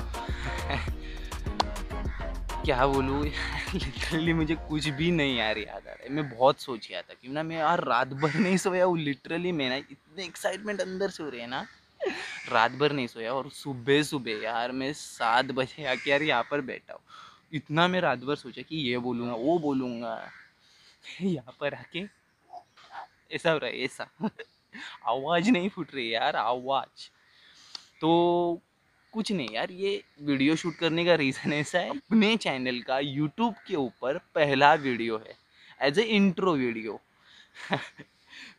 चलो क्या बोलूँ लिटरली मुझे कुछ भी नहीं यार याद आ रहा है। मैं बहुत सोच गया था कि ना मैं यार रात भर नहीं सोया हूँ लिटरली। मैं ना इतने एक्साइटमेंट अंदर से हो रहे हैं ना, रात भर नहीं सोया और सुबह सुबह यार मैं 7 बजे आके यार यहाँ पर बैठा हूँ। इतना मैं रात भर सोचा कि ये बोलूँगा वो बोलूँगा, यहाँ पर आके ऐसा हो रहा है ऐसा आवाज़ नहीं फूट रही यार आवाज़। तो कुछ नहीं यार, ये वीडियो शूट करने का रीज़न ऐसा है, अपने चैनल का यूट्यूब के ऊपर पहला वीडियो है as a intro video.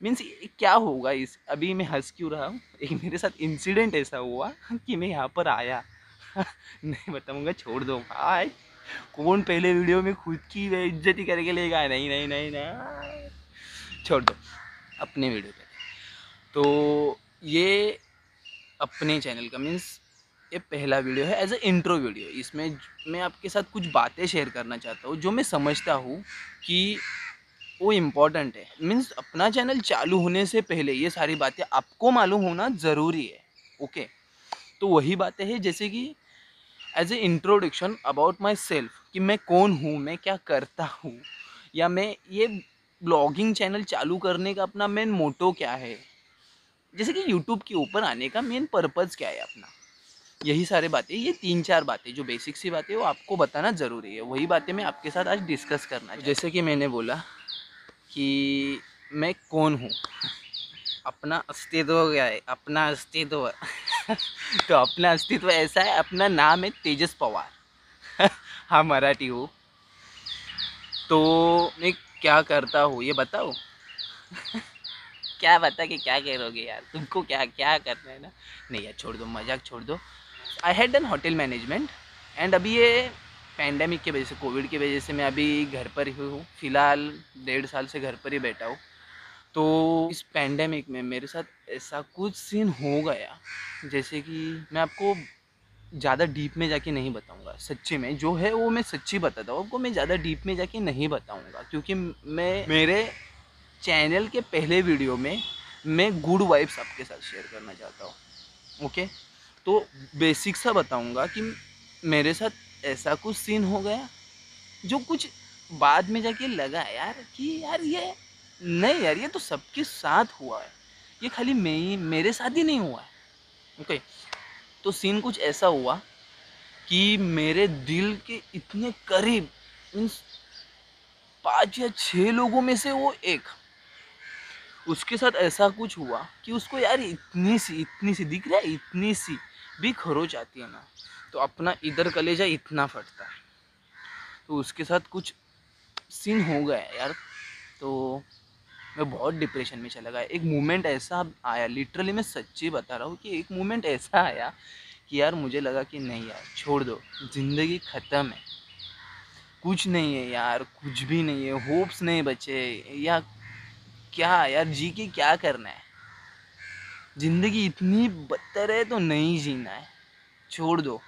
Means क्या होगा इस, अभी मैं हंस क्यों रहा हूँ, एक मेरे साथ इंसिडेंट ऐसा हुआ कि मैं यहाँ पर आया नहीं बताऊँगा, छोड़ दो भाई, कौन पहले वीडियो में खुद की बेइज्जती करके लेगा, नहीं नहीं नहीं नहीं छोड़ दो अपने वीडियो पे। तो ये अपने चैनल का मीन्स ये पहला वीडियो है एज ए इंट्रो वीडियो। इसमें मैं आपके साथ कुछ बातें शेयर करना चाहता हूँ जो मैं समझता हूँ कि वो इम्पॉर्टेंट है। मीन्स अपना चैनल चालू होने से पहले ये सारी बातें आपको मालूम होना ज़रूरी है। ओके, तो वही बातें हैं जैसे कि as a introduction about myself, कि मैं कौन हूँ, मैं क्या करता हूँ, या मैं ये ब्लॉगिंग चैनल चालू करने का अपना मेन मोटो क्या है, जैसे कि यूट्यूब के ऊपर आने का मेन पर्पज़ क्या है अपना, यही सारे बातें, ये 3-4 बातें जो बेसिक सी बातें वो आपको बताना ज़रूरी है। वही बातें मैं आपके साथ आज डिस्कस करना, जैसे कि मैंने बोला कि मैं कौन हूँ, अपना अस्तित्व क्या है, अपना अस्तित्व तो अपना अस्तित्व ऐसा है, अपना नाम है तेजस पवार हाँ मराठी हो। तो मैं क्या करता हूँ ये बताओ क्या बता कि क्या कह रहोगे यार, तुमको क्या क्या करना है ना, नहीं यार छोड़ दो, मजाक छोड़ दो। I had done hotel management and अभी ये पैंडमिक के वजह से, कोविड की वजह से मैं अभी घर पर ही हूँ फ़िलहाल, 1.5 साल से घर पर ही बैठा हूँ। तो इस पैंडमिक में मेरे साथ ऐसा कुछ सीन हो गया, जैसे कि मैं आपको ज़्यादा डीप में जाके नहीं बताऊँगा, सच्ची में जो है वो मैं सच्ची बताता हूँ आपको, मैं ज़्यादा डीप में जाके नहीं बताऊँगा क्योंकि मैं मेरे चैनल के पहले वीडियो में मैं गुड वाइब्स आपके साथ शेयर करना चाहता हूँ। ओके, तो बेसिक सा बताऊँगा कि मेरे साथ ऐसा कुछ सीन हो गया जो कुछ बाद में जाके लगा यार कि यार ये नहीं यार ये तो सबके साथ हुआ है, ये खाली मेरे साथ ही नहीं हुआ है। ओके, तो सीन कुछ ऐसा हुआ कि मेरे दिल के इतने करीब मीन्स 5 या 6 लोगों में से वो एक, उसके साथ ऐसा कुछ हुआ कि उसको यार इतनी सी दिख रहा है, इतनी सी भी खरोच आती है ना तो अपना इधर कलेजा इतना फटता है। तो उसके साथ कुछ सीन हो गया यार, तो मैं बहुत डिप्रेशन में चला गया। एक मोमेंट ऐसा आया, लिटरली मैं सच्ची बता रहा हूँ कि एक मोमेंट ऐसा आया कि यार मुझे लगा कि नहीं यार छोड़ दो, ज़िंदगी ख़त्म है, कुछ नहीं है यार, कुछ भी नहीं है, होप्स नहीं बचे, या क्या यार जी के क्या करना है, ज़िंदगी इतनी बदतर है तो नहीं जीना है, छोड़ दो।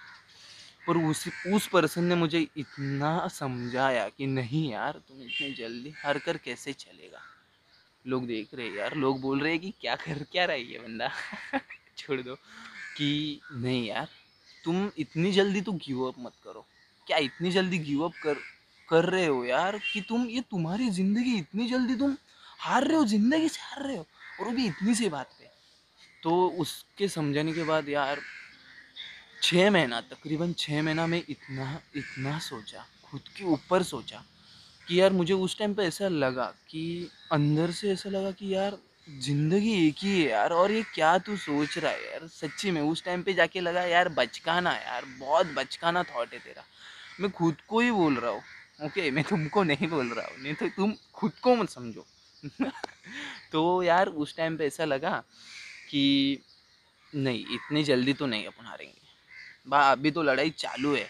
पर उस पर्सन ने मुझे इतना समझाया कि नहीं यार तुम इतने जल्दी हार कर कैसे चलेगा, लोग देख रहे हैं यार, लोग बोल रहे हैं कि क्या रहा है ये बंदा छोड़ दो, कि नहीं यार तुम इतनी जल्दी तो गिव अप मत करो, क्या इतनी जल्दी गिव अप कर रहे हो यार, कि तुम ये तुम्हारी ज़िंदगी इतनी जल्दी तुम हार रहे हो, ज़िंदगी से हार रहे हो, और वो भी इतनी सी बात पे। तो उसके समझाने के बाद यार 6 महीना तकरीबन 6 महीना में इतना सोचा, खुद के ऊपर सोचा कि यार मुझे उस टाइम पे ऐसा लगा कि अंदर से ऐसा लगा कि यार ज़िंदगी एक ही है यार, और ये क्या तू सोच रहा है यार, सच्ची में उस टाइम पे जाके लगा यार बचकाना यार, बहुत बचकाना थॉट है तेरा। मैं खुद को ही बोल रहा हूँ, ओके मैं तुमको नहीं बोल रहा हूँ, नहीं तो तुम खुद को मत समझो तो यार उस टाइम पे ऐसा लगा कि नहीं इतनी जल्दी तो नहीं अपन हारेंगे बा, अभी तो लड़ाई चालू है,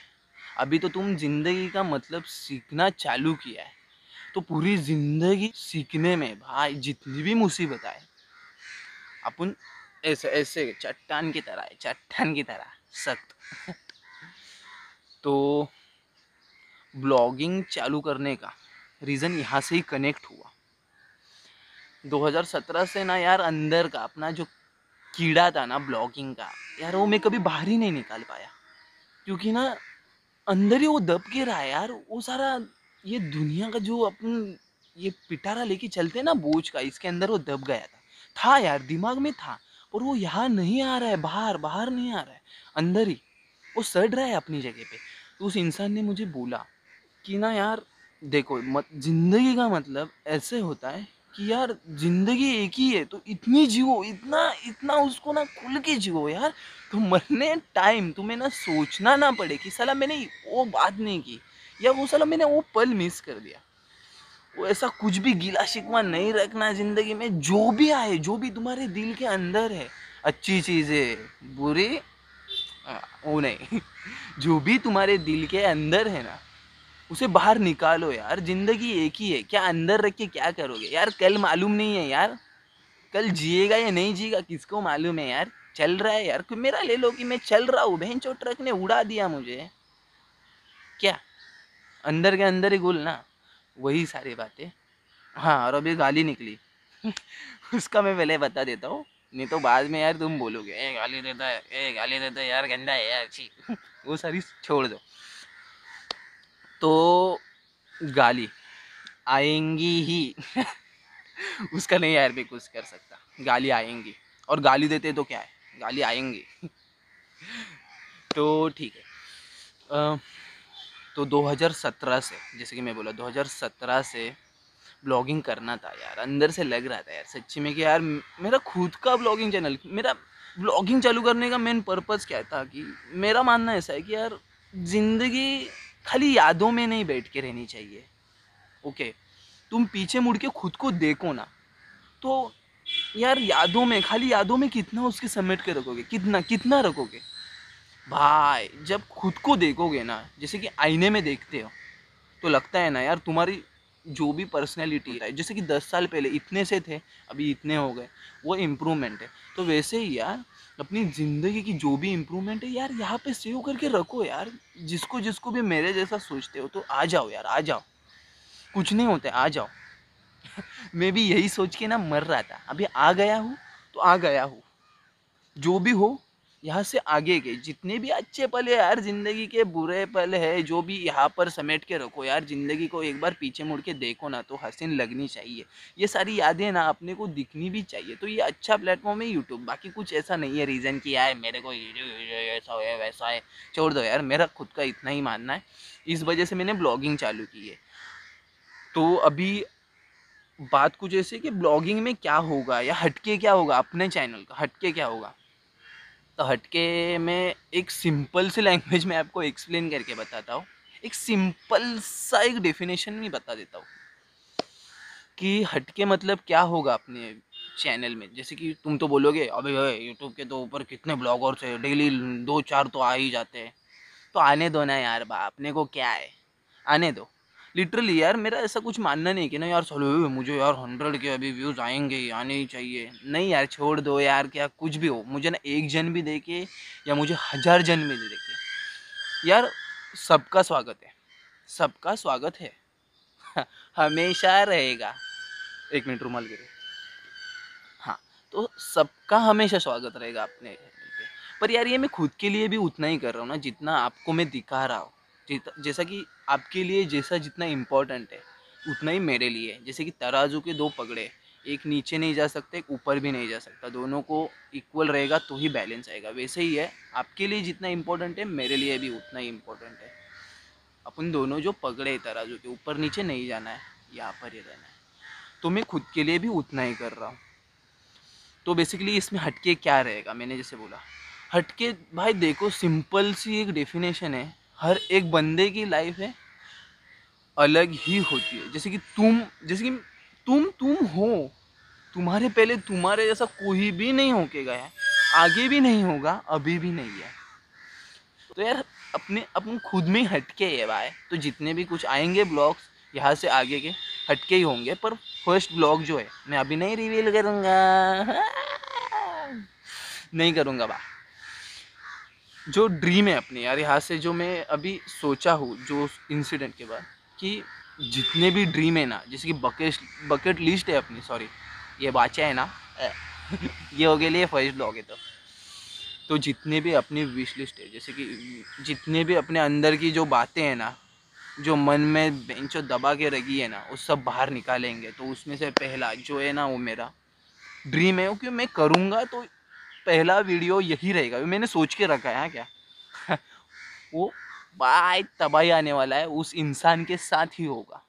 अभी तो तुम ज़िंदगी का मतलब सीखना चालू किया है, तो पूरी ज़िंदगी सीखने में भाई जितनी भी मुसीबत आए अपन ऐसे ऐसे चट्टान की तरह सख्त तो ब्लॉगिंग चालू करने का रीज़न यहाँ से ही कनेक्ट हुआ। 2017 से ना यार अंदर का अपना जो कीड़ा था ना ब्लॉगिंग का यार, वो मैं कभी बाहर ही नहीं निकाल पाया, क्योंकि ना अंदर ही वो दब के रहा है यार, वो सारा ये दुनिया का जो अपन ये पिटारा लेके चलते ना बोझ का, इसके अंदर वो दब गया था यार, दिमाग में था, पर वो यहाँ नहीं आ रहा है, बाहर नहीं आ रहा है, अंदर ही वो सड़ रहा है अपनी जगह पे। तो उस इंसान ने मुझे बोला कि ना यार देखो जिंदगी का मतलब ऐसे होता है कि यार जिंदगी एक ही है, तो इतनी जियो, इतना उसको ना खुल के जियो यार। तो मरने टाइम तुम्हें ना सोचना ना पड़े कि साला मैंने वो बात नहीं की या वो साला मैंने वो पल मिस कर दिया। वो ऐसा कुछ भी गीला शिकवा नहीं रखना ज़िंदगी में। जो भी आए, जो भी तुम्हारे दिल के अंदर है, अच्छी चीज़ें बुरी वो नहीं, जो भी तुम्हारे दिल के अंदर है ना उसे बाहर निकालो यार। ज़िंदगी एक ही है, क्या अंदर रख के क्या करोगे यार। कल मालूम नहीं है यार, कल जिएगा या नहीं जिएगा किसको मालूम है यार। चल रहा है यार, मेरा ले लो कि मैं चल रहा हूँ, बेंचो ट्रक ने उड़ा दिया मुझे, क्या अंदर के अंदर ही गोल ना, वही सारी बातें। हाँ, और अब ये गाली निकली उसका मैं पहले बता देता हूँ, नहीं तो बाद में यार तुम बोलोगे ए गाली देता है यार, गंदा है यार, अच्छी वो सारी छोड़ दो। तो गाली आएंगी ही उसका नहीं यार मैं कुछ कर सकता, गाली आएंगी, और गाली देते तो क्या है, गाली आएंगी तो ठीक है। तो 2017 से, जैसे कि मैं बोला 2017 से ब्लॉगिंग करना था यार, अंदर से लग रहा था यार सच्ची में कि यार मेरा खुद का ब्लॉगिंग चैनल, मेरा ब्लॉगिंग चालू करने का मेन पर्पस क्या था कि मेरा मानना ऐसा है कि यार ज़िंदगी खाली यादों में नहीं बैठ के रहनी चाहिए। ओके, तुम पीछे मुड़ के खुद को देखो ना, तो यार यादों में, खाली यादों में कितना उसके समेट के रखोगे, कितना रखोगे भाई। जब खुद को देखोगे ना, जैसे कि आईने में देखते हो तो लगता है ना यार तुम्हारी जो भी पर्सनैलिटी है, जैसे कि 10 साल पहले इतने से थे, अभी इतने हो गए, वो इम्प्रूवमेंट है। तो वैसे ही यार अपनी ज़िंदगी की जो भी इम्प्रूवमेंट है यार यहाँ पे सेव करके रखो यार। जिसको जिसको भी मेरे जैसा सोचते हो तो आ जाओ यार, आ जाओ, कुछ नहीं होता, आ जाओ मैं भी यही सोच के ना मर रहा था, अभी आ गया हूँ तो आ गया हूँ। जो भी हो, यहाँ से आगे के जितने भी अच्छे पल है यार, ज़िंदगी के बुरे पल है, जो भी यहाँ पर समेट के रखो यार। ज़िंदगी को एक बार पीछे मुड़ के देखो ना तो हसीन लगनी चाहिए, ये सारी यादें ना अपने को दिखनी भी चाहिए। तो ये अच्छा प्लेटफॉर्म है यूट्यूब, बाकी कुछ ऐसा नहीं है रीज़न कि यार मेरे को ऐसा है वैसा है, छोड़ दो यार। मेरा खुद का इतना ही मानना है, इस वजह से मैंने ब्लॉगिंग चालू की है। तो अभी बात कुछ ऐसी कि ब्लॉगिंग में क्या होगा या हटके क्या होगा, अपने चैनल का हटके क्या होगा। तो हटके मैं एक सिंपल से लैंग्वेज में आपको एक्सप्लेन करके बताता हूँ, एक सिंपल सा एक डेफिनेशन भी बता देता हूँ कि हटके मतलब क्या होगा अपने चैनल में। जैसे कि तुम तो बोलोगे अबे यूट्यूब के तो ऊपर कितने ब्लॉगर्स हैं, डेली 2-4 तो आ ही जाते हैं, तो आने दो ना यार, बा अपने को क्या है, आने दो। लिटरली यार मेरा ऐसा कुछ मानना नहीं कि ना यार चलो मुझे यार 100 के अभी व्यूज़ आएंगे, आने ही चाहिए, नहीं यार छोड़ दो यार। क्या कुछ भी हो, मुझे ना 1 जन भी देखे या मुझे 1000 जन भी देखे यार, सबका स्वागत है, सबका स्वागत है हमेशा रहेगा। 1 मिनट रुमाल गिरे। हाँ, तो सबका हमेशा स्वागत रहेगा अपने पे। पर यार ये मैं खुद के लिए भी उतना ही कर रहा हूँ ना जितना आपको मैं दिखा रहा हूँ, जैसा कि आपके लिए जैसा जितना इम्पोर्टेंट है उतना ही मेरे लिए है। जैसे कि तराजू के 2 पगड़े, एक नीचे नहीं जा सकते, एक ऊपर भी नहीं जा सकता, दोनों को इक्वल रहेगा तो ही बैलेंस आएगा। वैसे ही है, आपके लिए जितना इम्पोर्टेंट है मेरे लिए भी उतना ही इम्पोर्टेंट है। अपन दोनों जो पगड़े तराजू के, ऊपर नीचे नहीं जाना है, यहाँ पर ही रहना है। तो मैं खुद के लिए भी उतना ही कर रहा हूँ। तो बेसिकली इसमें हटके क्या रहेगा, मैंने जैसे बोला हटके भाई देखो सिंपल सी एक डेफिनेशन है, हर एक बंदे की लाइफ है अलग ही होती है। जैसे कि तुम हो, तुम्हारे पहले तुम्हारे जैसा कोई भी नहीं होके गया है, आगे भी नहीं होगा, अभी भी नहीं है। तो यार अपन खुद में हटके है भाई। तो जितने भी कुछ आएंगे ब्लॉग्स यहाँ से आगे के हटके ही होंगे। पर फर्स्ट ब्लॉग जो है मैं अभी नहीं रिवील करूँगा, नहीं करूँगा भाई। जो ड्रीम है अपनी यार, यहाँ से जो मैं अभी सोचा हूँ जो इंसिडेंट के बाद, कि जितने भी ड्रीम है ना, जैसे कि बकेट लिस्ट है अपनी, सॉरी ये बाचा है ना ये हो गए लिए फर्स्ट ब्लॉग है। तो जितने भी अपनी विश लिस्ट है, जैसे कि जितने भी अपने अंदर की जो बातें हैं ना, जो मन में बेंचो दबा के रखी है ना, वो सब बाहर निकालेंगे। तो उसमें से पहला जो है ना वो मेरा ड्रीम है, क्योंकि मैं करूँगा तो पहला वीडियो यही रहेगा, मैंने सोच के रखा है। हाँ क्या वो बाय तबाही आने वाला है, उस इंसान के साथ ही होगा,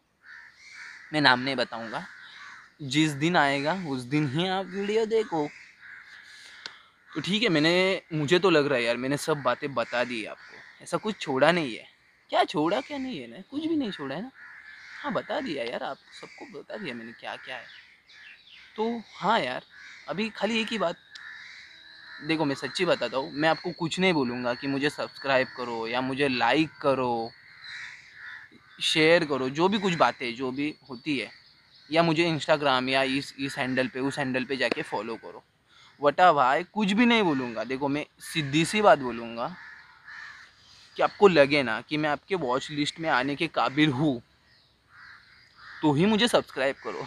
मैं नाम नहीं बताऊँगा। जिस दिन आएगा उस दिन ही आप वीडियो देखो। तो ठीक है, मुझे तो लग रहा है यार मैंने सब बातें बता दी आपको, ऐसा कुछ छोड़ा नहीं है। क्या छोड़ा क्या नहीं है ना, कुछ भी नहीं छोड़ा है ना। हाँ बता दिया यार, आप सबको बता दिया मैंने क्या क्या है। तो हाँ यार, अभी खाली एक ही बात, देखो मैं सच्ची बताता हूँ, मैं आपको कुछ नहीं बोलूँगा कि मुझे सब्सक्राइब करो या मुझे लाइक करो, शेयर करो, जो भी कुछ बातें जो भी होती है, या मुझे इंस्टाग्राम या इस हैंडल पे उस हैंडल पे जाके फॉलो करो, वटा भाई कुछ भी नहीं बोलूँगा। देखो मैं सीधी सी बात बोलूँगा कि आपको लगे ना कि मैं आपके वॉच लिस्ट में आने के काबिल हूँ तो ही मुझे सब्सक्राइब करो।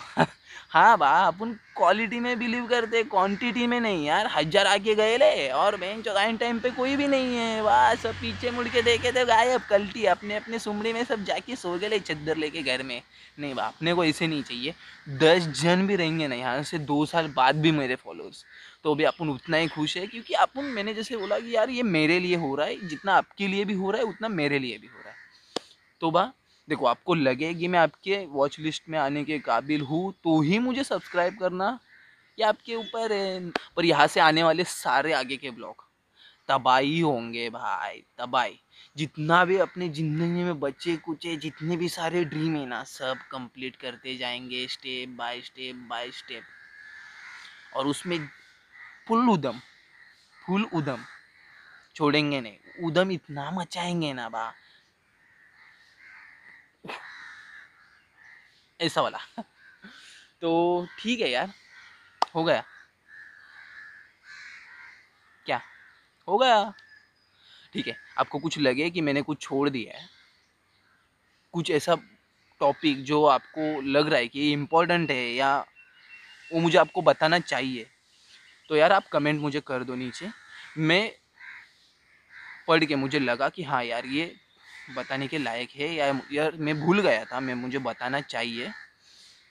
हाँ बा, अपन क्वालिटी में बिलीव करते, क्वांटिटी में नहीं यार। 1000 आके गए ले और बहन जो टाइम टाइम पे कोई भी नहीं है, वाह सब पीछे मुड़ के देखे थे गायब, कल्टी अपने अपने सुमड़ी में सब जाके सो गए ले चद्दर लेके घर में। नहीं बा, अपने को ऐसे नहीं चाहिए। 10 जन भी रहेंगे ना यहाँ से 2 साल बाद भी मेरे फॉलोअर्स, तो भी अपन उतना ही खुश है। क्योंकि अपन, मैंने जैसे बोला कि यार ये मेरे लिए हो रहा है, जितना आपके लिए भी हो रहा है उतना मेरे लिए भी हो रहा है। तो बा देखो, आपको लगे कि मैं आपके वॉच लिस्ट में आने के काबिल हूँ तो ही मुझे सब्सक्राइब करना, या आपके ऊपर है। पर यहाँ से आने वाले सारे आगे के ब्लॉग तबाही होंगे भाई, तबाही। जितना भी अपने ज़िंदगी में बचे कुचे जितने भी सारे ड्रीम है ना, सब कंप्लीट करते जाएंगे step by step by step, और उसमें फुल उदम छोड़ेंगे नहीं, उदम इतना मचाएंगे ना बा, ऐसा वाला। तो ठीक है यार, हो गया क्या, हो गया ठीक है। आपको कुछ लगे कि मैंने कुछ छोड़ दिया है, कुछ ऐसा टॉपिक जो आपको लग रहा है कि इम्पोर्टेंट है या वो मुझे आपको बताना चाहिए, तो यार आप कमेंट मुझे कर दो नीचे। मैं पढ़ के मुझे लगा कि हाँ यार ये बताने के लायक है, या यार मैं भूल गया था, मैं मुझे बताना चाहिए,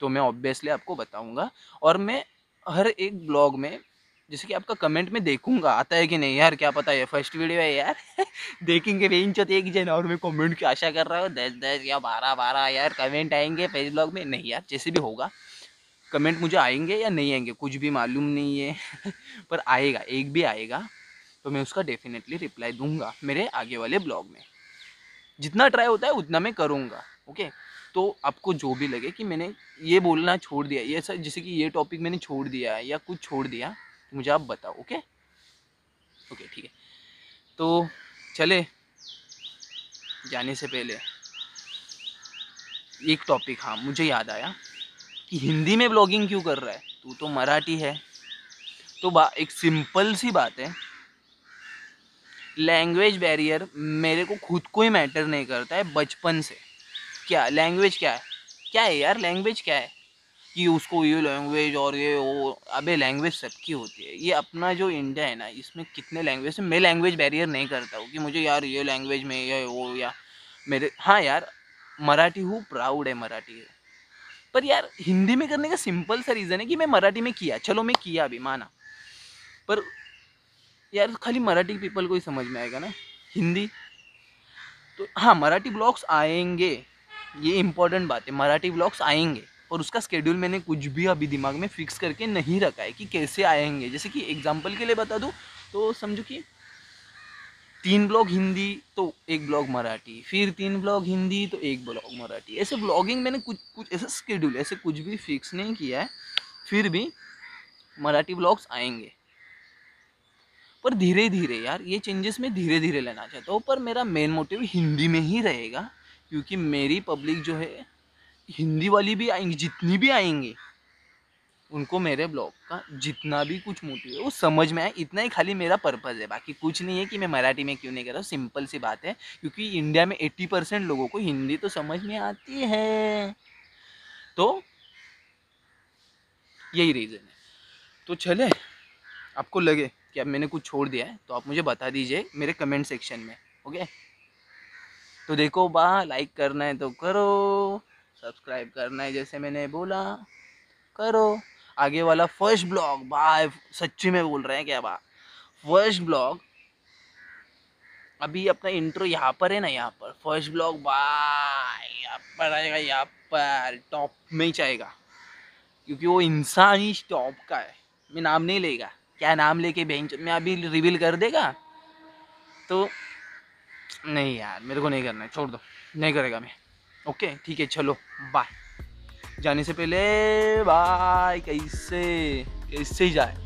तो मैं ऑब्वियसली आपको बताऊंगा। और मैं हर एक ब्लॉग में जैसे कि आपका कमेंट में देखूंगा आता है कि नहीं, यार क्या पता है फर्स्ट वीडियो है यार। देखेंगे बेइंचत एक जन, और मैं कमेंट की आशा कर रहा हूँ 10 10 या 12 12 यार कमेंट आएंगे पहले ब्लॉग में। नहीं यार, जैसे भी होगा कमेंट मुझे आएंगे या नहीं आएंगे कुछ भी मालूम नहीं है, पर आएगा, एक भी आएगा तो मैं उसका डेफिनेटली रिप्लाई दूँगा मेरे आगे वाले ब्लॉग में। जितना ट्राई होता है उतना मैं करूँगा। ओके, तो आपको जो भी लगे कि मैंने ये बोलना छोड़ दिया, ये सर जैसे कि ये टॉपिक मैंने छोड़ दिया है या कुछ छोड़ दिया, मुझे आप बताओ। ओके ओके ठीक है, तो चले जाने से पहले एक टॉपिक, हाँ मुझे याद आया कि हिंदी में ब्लॉगिंग क्यों कर रहा है, तू तो मराठी है। तो एक सिंपल सी बात है, लैंग्वेज बैरियर मेरे को खुद को ही मैटर नहीं करता है बचपन से। क्या लैंग्वेज क्या है, क्या है यार लैंग्वेज क्या है कि उसको ये लैंग्वेज और ये वो, अबे लैंग्वेज सबकी होती है। ये अपना जो इंडिया है ना, इसमें कितने लैंग्वेज है। मैं लैंग्वेज बैरियर नहीं करता हूँ कि मुझे यार ये लैंग्वेज में ये वो या मेरे, हाँ यार मराठी हूँ, प्राउड है मराठी है। पर यार हिंदी में करने का सिंपल सा रीज़न है कि मैं मराठी में किया, चलो मैं किया भी माना, पर यार खाली मराठी पीपल को ही समझ में आएगा ना हिंदी। तो हाँ मराठी ब्लॉग्स आएंगे, ये इम्पोर्टेंट बात है, मराठी ब्लॉग्स आएंगे, और उसका स्केड्यूल मैंने कुछ भी अभी दिमाग में फ़िक्स करके नहीं रखा है कि कैसे आएंगे। जैसे कि एग्जांपल के लिए बता दूँ तो समझो कि 3 ब्लॉग हिंदी तो 1 ब्लॉग मराठी, फिर 3 ब्लॉग हिंदी तो 1 ब्लॉग मराठी, ऐसे ब्लॉगिंग मैंने कुछ ऐसा स्केड्यूल ऐसे कुछ भी फिक्स नहीं किया है। फिर भी मराठी ब्लॉग्स आएंगे, पर धीरे धीरे यार ये चेंजेस मैं धीरे धीरे लेना चाहता हूँ। पर मेरा मेन मोटिव हिंदी में ही रहेगा, क्योंकि मेरी पब्लिक जो है हिंदी वाली भी आएंगी, जितनी भी आएंगी उनको मेरे ब्लॉग का जितना भी कुछ मोटिव है वो समझ में आए, इतना ही खाली मेरा पर्पज़ है। बाकी कुछ नहीं है कि मैं मराठी में क्यों नहीं कर रहा हूँ, सिंपल सी बात है, क्योंकि इंडिया में 80% लोगों को हिंदी तो समझ में आती है, तो यही रीज़न है। तो चले, आपको लगे कि अब मैंने कुछ छोड़ दिया है तो आप मुझे बता दीजिए मेरे कमेंट सेक्शन में। ओके, तो देखो बा, लाइक करना है तो करो, सब्सक्राइब करना है जैसे मैंने बोला करो। आगे वाला फर्स्ट ब्लॉग बा, सच्ची में बोल रहे हैं क्या बा, फर्स्ट ब्लॉग अभी अपना इंट्रो यहाँ पर है ना, यहाँ पर फर्स्ट ब्लॉग बाय यहाँ पर आएगा, यहाँ पर टॉप में ही जाएगा क्योंकि वो इंसान ही टॉप का है। मैं नाम नहीं लेगा, क्या नाम लेके बेंच में अभी रिवील कर देगा तो नहीं यार, मेरे को नहीं करना है, छोड़ दो, नहीं करेगा मैं। ओके ठीक है, चलो बाय। जाने से पहले बाय, कैसे कैसे ही जाए,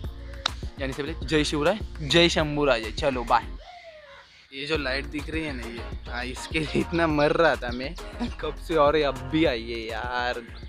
जाने से पहले जय शिवराय, जय शंभू राजे, चलो बाय। ये जो लाइट दिख रही है ना, ये इसके लिए इतना मर रहा था मैं कब से, और अब भी आई है यार।